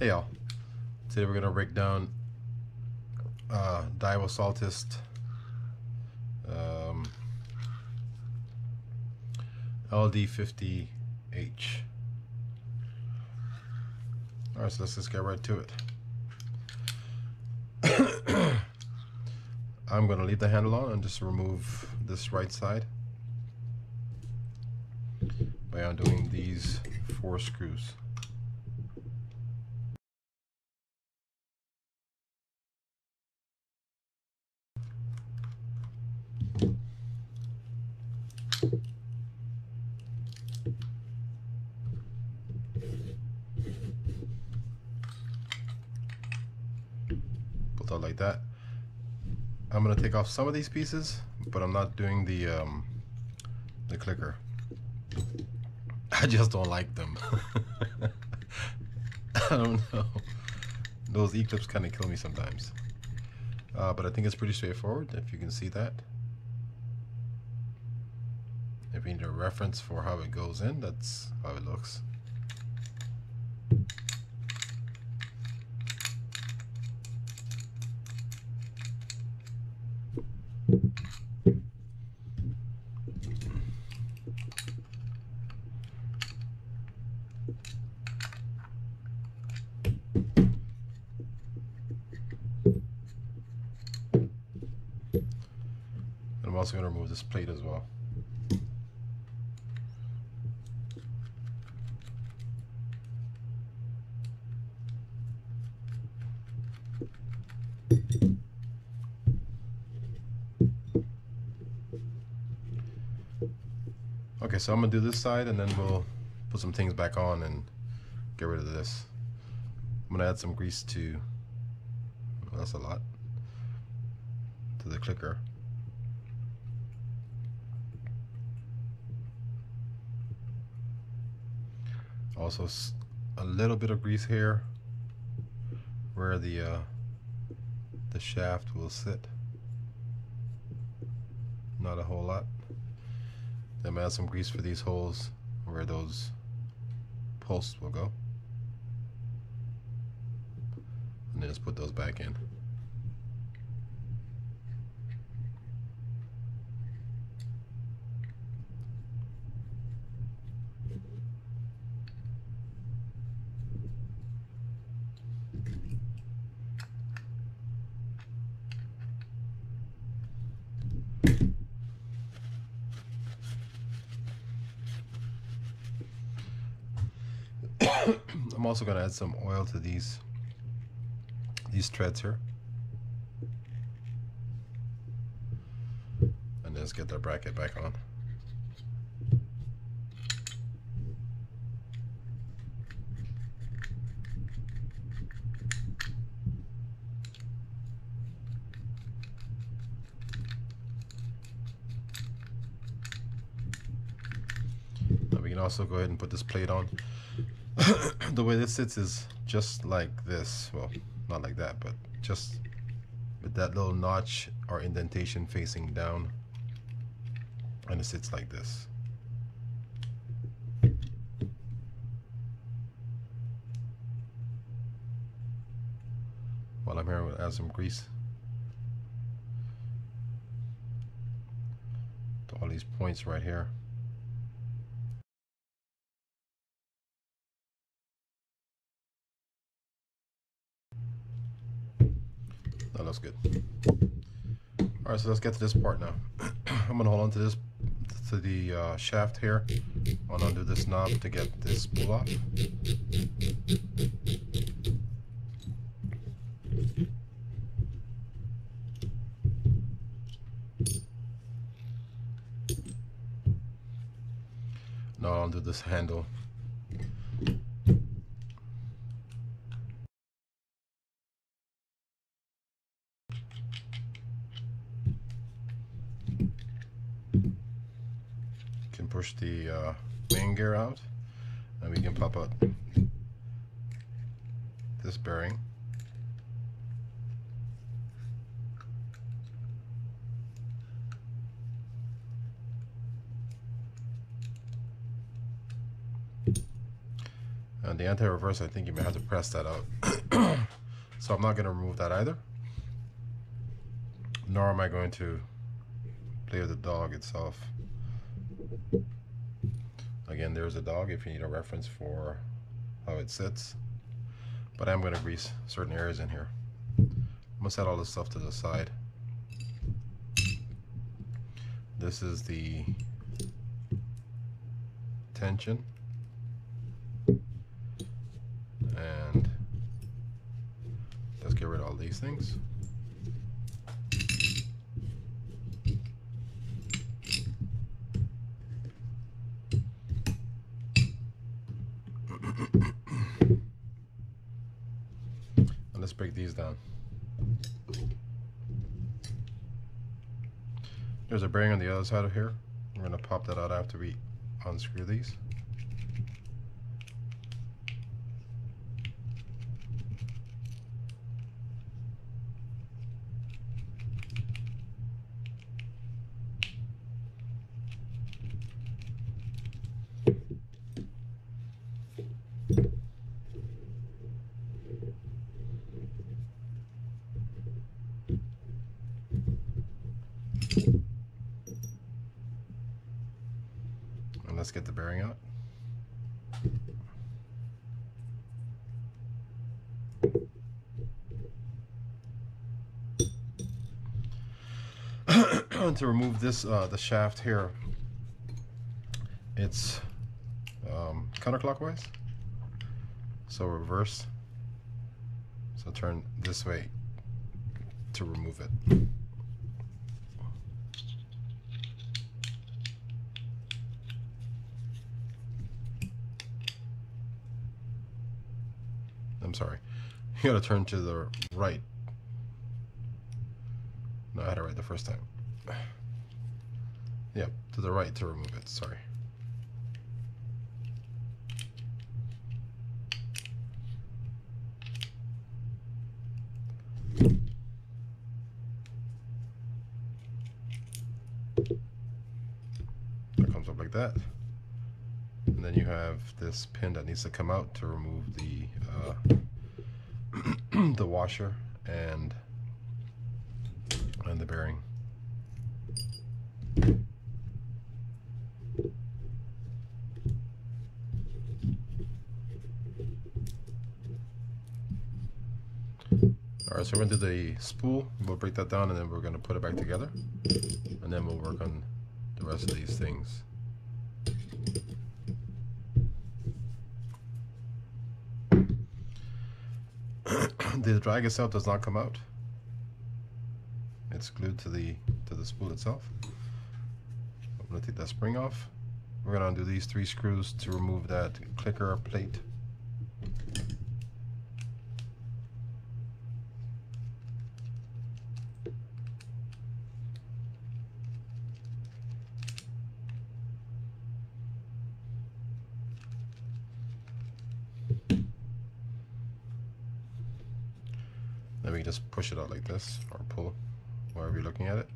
Hey y'all, today we're going to break down Daiwa Saltist LD50H. Alright, so let's just get right to it. I'm going to leave the handle on and just remove this right side by undoing these 4 screws. Pulled out like that. I'm going to take off some of these pieces, but I'm not doing the clicker. I just don't like them. I don't know. Those E-clips kind of kill me sometimes. But I think it's pretty straightforward, if you can see that. If you need a reference for how it goes in, that's how it looks. I'm also going to remove this plate as well. Okay, so I'm going to do this side and then we'll put some things back on and get rid of this. I'm going to add some grease to, well, that's a lot, to the clicker. Also a little bit of grease here where the shaft will sit. Not a whole lot. Then I'm gonna add some grease for these holes where those posts will go. And then just put those back in. I'm also going to add some oil to these threads here, and let's get the bracket back on. Now we can also go ahead and put this plate on. The way this sits is just like this. Well, not like that, but just with that little notch or indentation facing down, and it sits like this. While I'm here, I'm going to add some grease to all these points right here. That looks good. Alright, so let's get to this part now. I'm going to hold on to the shaft here. I'll undo this knob to get this pull off. Now I'll undo this handle. Push the main gear out, and we can pop out this bearing. And the anti-reverse, I think you may have to press that out. So I'm not going to remove that either. Nor am I going to play with the dog itself. Again, there's a dog if you need a reference for how it sits. But I'm going to grease certain areas in here. I'm going to set all this stuff to the side. This is the tension. And let's get rid of all these things. And let's break these down. There's a bearing on the other side of here. We're going to pop that out after we unscrew these. Let's get the bearing out. To remove this, the shaft here, it's counterclockwise. So reverse. So turn this way to remove it. I'm sorry, you gotta turn to the right. No, I had it right the first time. Yep, to the right to remove it, sorry. That comes up like that. And then you have this pin that needs to come out to remove the the washer and the bearing. All right, so we're going to do the spool. We'll break that down, and then we're going to put it back together, and then we'll work on the rest of these things. The drag itself does not come out. It's glued to the spool itself. I'm going to take that spring off. We're going to undo these three screws to remove that clicker plate. Then we can just push it out like this, or pull, wherever you're looking at it.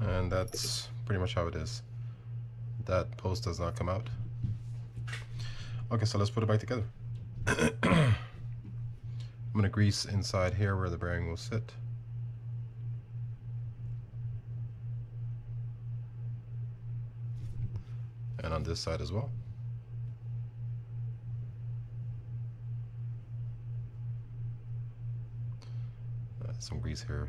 And that's pretty much how it is. That post does not come out. Okay, so let's put it back together. I'm going to grease inside here where the bearing will sit. And on this side as well. Some grease here.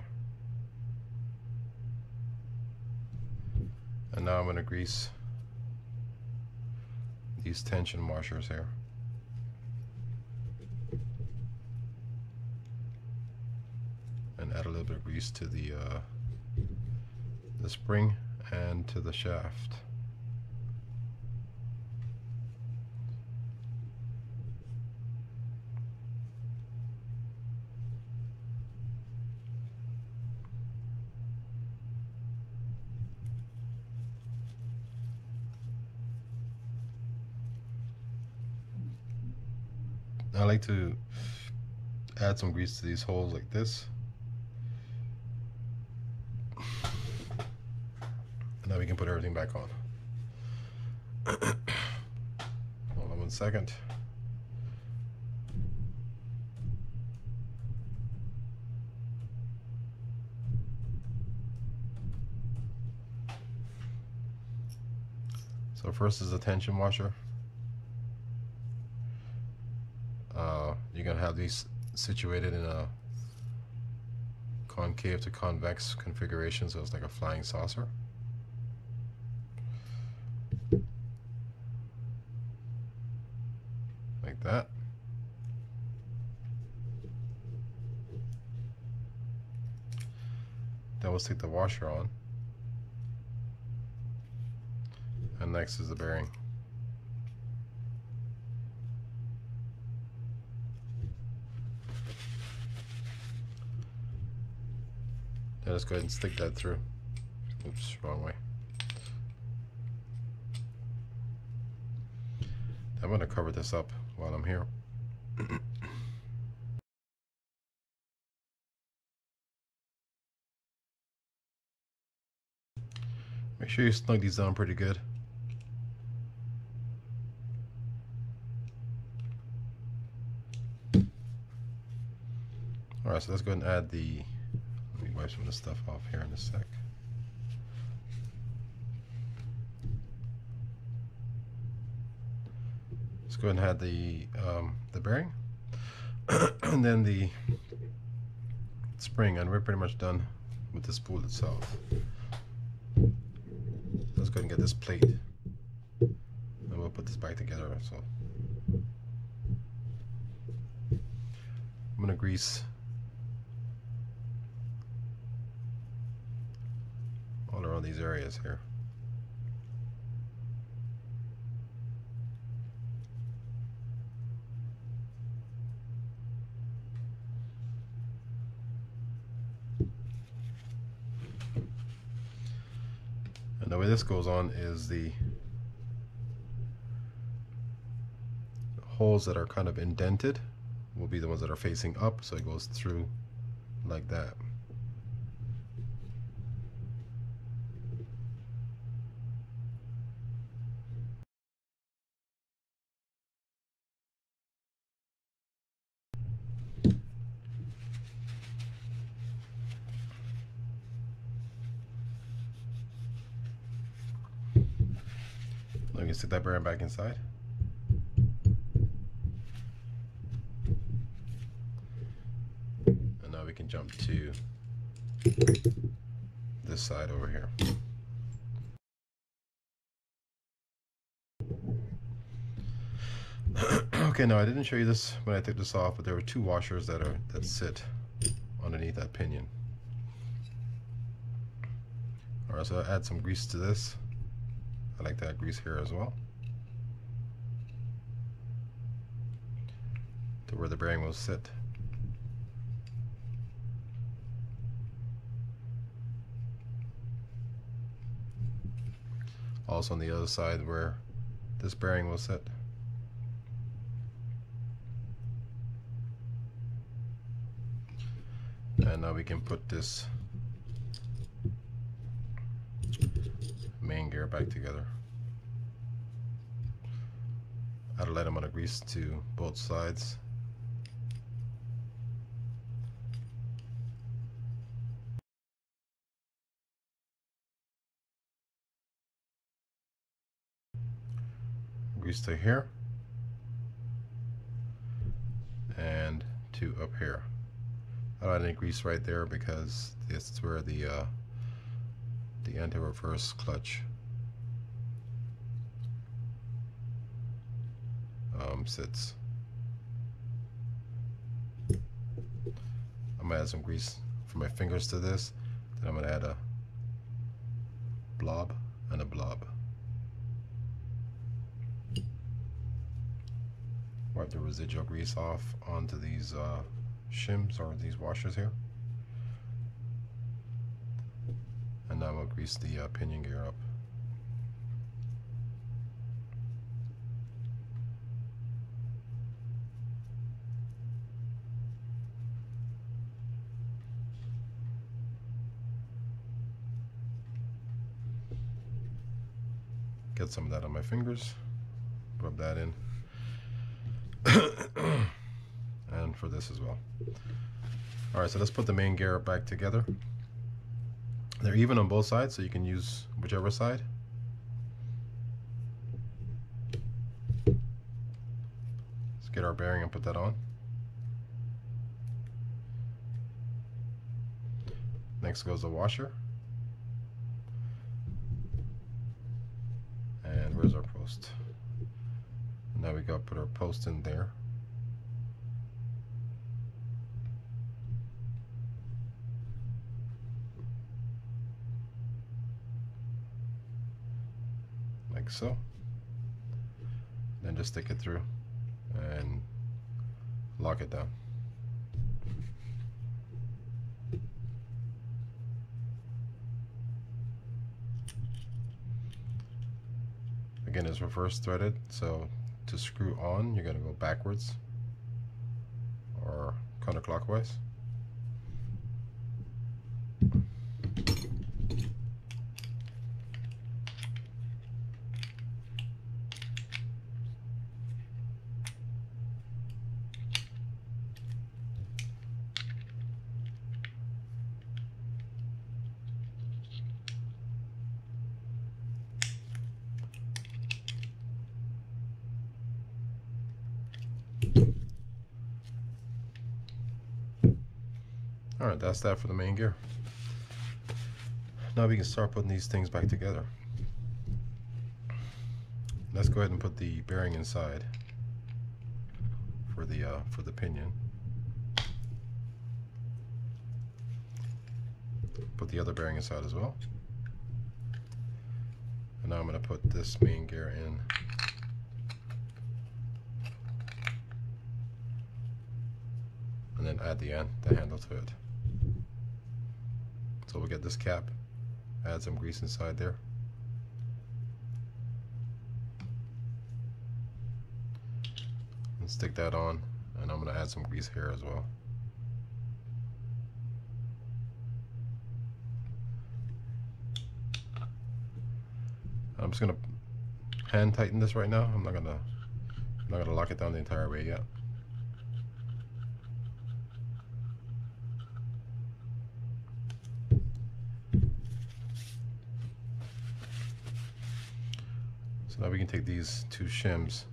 And now I'm going to grease these tension washers here. And add a little bit of grease to the spring and to the shaft. I like to add some grease to these holes like this. And then we can put everything back on. Hold on 1 second. So first is the tension washer. You're gonna have these situated in a concave to convex configuration, so it's like a flying saucer. Like that. Then we'll stick the washer on. And next is the bearing. Now let's go ahead and stick that through. Oops, wrong way. I'm going to cover this up while I'm here. Make sure you snug these down pretty good. Alright, so let's go ahead and add the, let me wipe some of this stuff off here in a sec. Let's go ahead and add the bearing, and then the spring, and we're pretty much done with the spool itself. Let's go ahead and get this plate, and we'll put this back together. So I'm gonna grease all around these areas here. And the way this goes on is the holes that are kind of indented will be the ones that are facing up, so it goes through like that. Now you can stick that bearing back inside. And now we can jump to this side over here. Okay, now I didn't show you this when I took this off, but there were two washers that sit underneath that pinion. Alright, so I'll add some grease to this. I like to add grease here as well, to where the bearing will sit. Also on the other side where this bearing will sit. And now we can put this main gear back together. Add a light amount of grease to both sides. Grease to here and to up here. I don't add any grease right there because this is where the anti-reverse clutch sits. I'm gonna add some grease from my fingers to this, then I'm gonna add a blob and a blob. Wipe the residual grease off onto these shims or these washers here. And now we'll grease the pinion gear up. Get some of that on my fingers, rub that in. And for this as well. All right, so let's put the main gear back together. They're even on both sides, so you can use whichever side. Let's get our bearing and put that on. Next goes the washer. And where's our post? Now we gotta put our post in there. Like so. Then just stick it through and lock it down. Again, it's reverse threaded, so to screw on, you're going to go backwards or counterclockwise. Alright, that's that for the main gear. Now we can start putting these things back together. Let's go ahead and put the bearing inside for the pinion. Put the other bearing inside as well. And now I'm going to put this main gear in. And then add the handle to it. So we'll get this cap, add some grease inside there. And stick that on, and I'm going to add some grease here as well. I'm just going to hand tighten this right now. I'm not going to lock it down the entire way yet. Now we can take these two shims,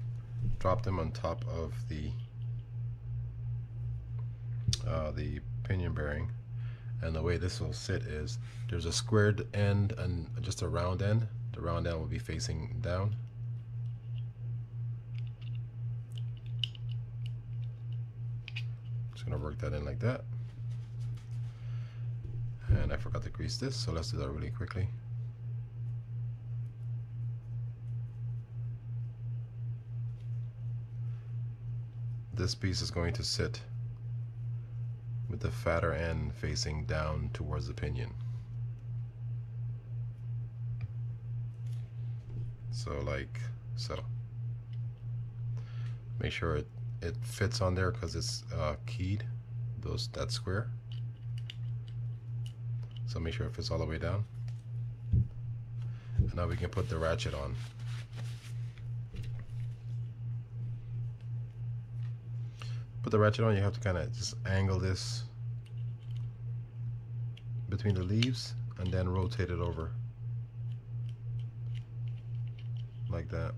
drop them on top of the pinion bearing, and the way this will sit is there's a squared end and just a round end. The round end will be facing down. Just gonna work that in like that. And I forgot to grease this, so let's do that really quickly. This piece is going to sit with the fatter end facing down towards the pinion. So like so. Make sure it fits on there because it's keyed, that square. So make sure it fits all the way down. And now we can put the ratchet on. Put the ratchet on, you have to kind of just angle this between the leaves and then rotate it over like that.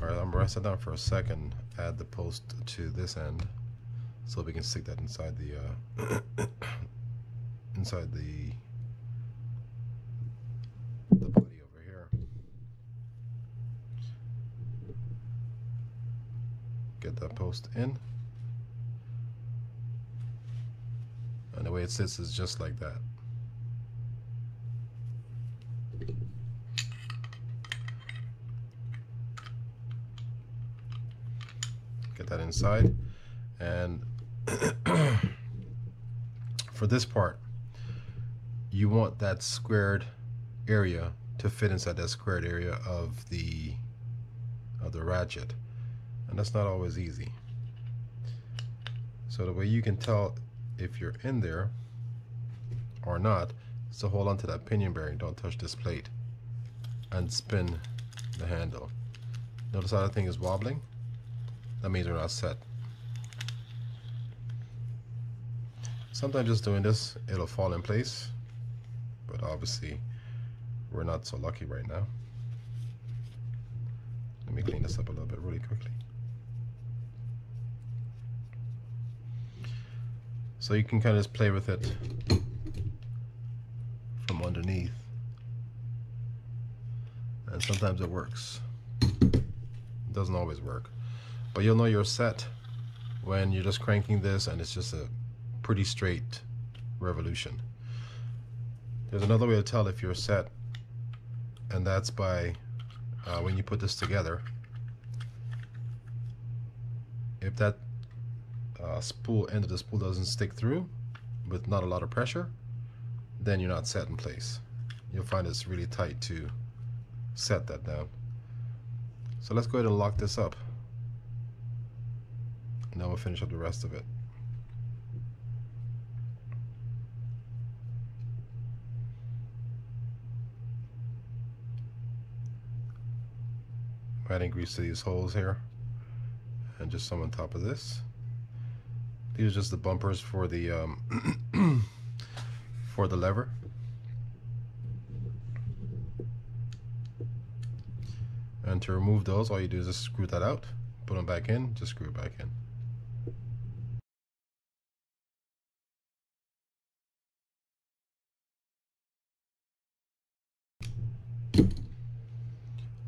Alright, I'm gonna rest it down for a second, add the post to this end so we can stick that inside the inside the body over here. Get that post in, and the way it sits is just like that. Get that inside, and for this part you want that squared area to fit inside that squared area of the ratchet. And that's not always easy. So the way you can tell if you're in there or not So hold on to that pinion bearing, don't touch this plate, and spin the handle. Notice how the thing is wobbling? That means we're not set. Sometimes just doing this, it'll fall in place, but obviously we're not so lucky right now. Let me clean this up a little bit really quickly. So you can kind of just play with it from underneath, and sometimes it works. It doesn't always work, but you'll know you're set when you're just cranking this and it's just a pretty straight revolution. There's another way to tell if you're set, and that's by when you put this together, if that end of the spool doesn't stick through with not a lot of pressure, then you're not set in place. You'll find it's really tight to set that down. So let's go ahead and lock this up, and then we'll finish up the rest of it. I'm adding grease to these holes here, and just some on top of this. These are just the bumpers for the for the lever. And to remove those, all you do is just screw that out, put them back in, just screw it back in.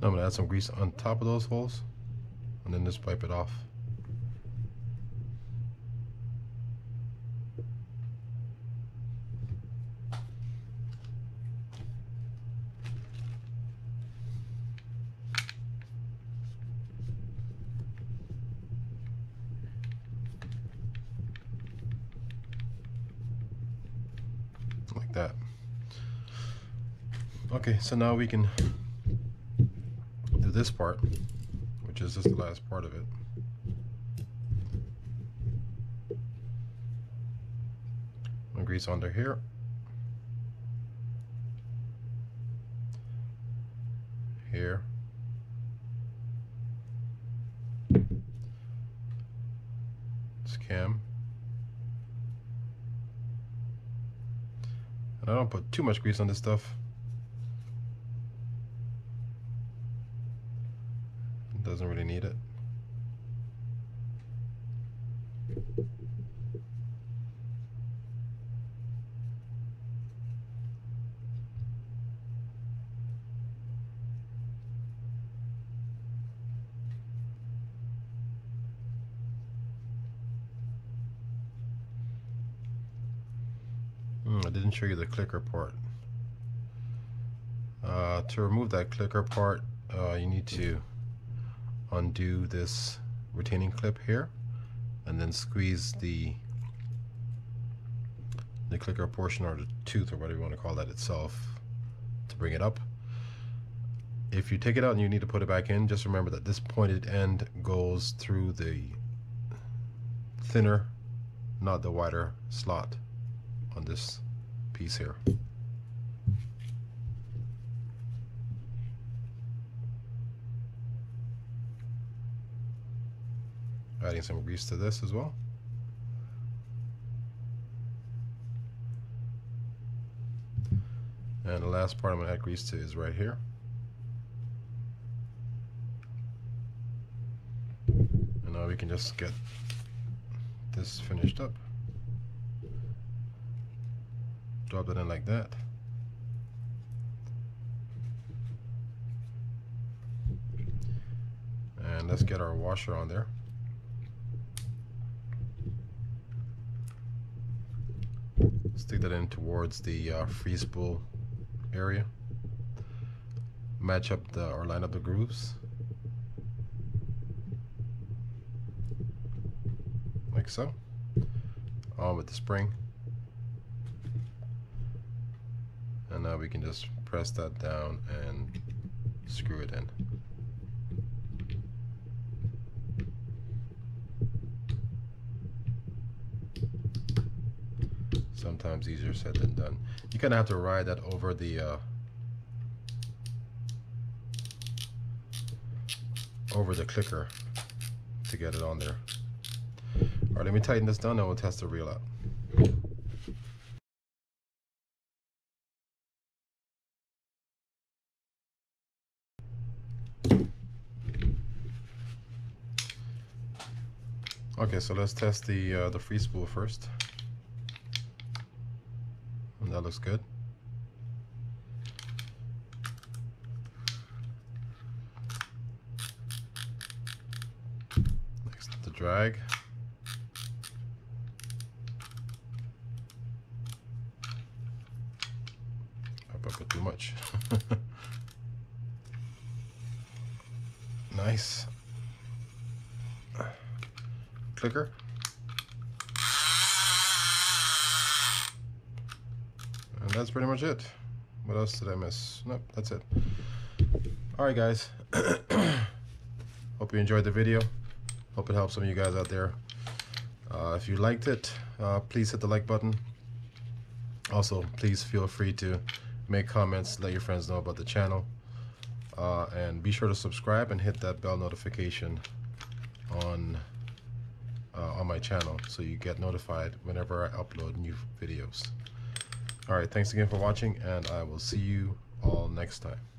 I'm going to add some grease on top of those holes, and then just wipe it off. Like that. Okay, so now we can this part, which is just the last part of it. I'm gonna grease under here. Here. This cam. And I don't put too much grease on this stuff. Doesn't really need it. I didn't show you the clicker part. To remove that clicker part, you need to undo this retaining clip here, and then squeeze the clicker portion, or the tooth, or whatever you want to call that, itself, to bring it up. If you take it out and you need to put it back in, just remember that this pointed end goes through the thinner, not the wider slot on this piece here. Adding some grease to this as well. And the last part I'm going to add grease to is right here. And now we can just get this finished up. Drop it in like that. And let's get our washer on there. Stick that in towards the free spool area. Match up the, or line up the grooves, like so. On with the spring, and now we can just press that down and screw it in. Sometimes easier said than done. you kind of have to ride that over the clicker to get it on there. All right, let me tighten this down and we'll test the reel out. Okay, so let's test the free spool first. And that looks good. Next up the drag. Up a bit too much. Nice. Clicker. And that's pretty much it. What else did I miss? Nope, that's it. Alright guys, hope you enjoyed the video. Hope it helps some of you guys out there. If you liked it, please hit the like button. Also, please feel free to make comments, let your friends know about the channel. And be sure to subscribe and hit that bell notification on my channel so you get notified whenever I upload new videos. All right, thanks again for watching, and I will see you all next time.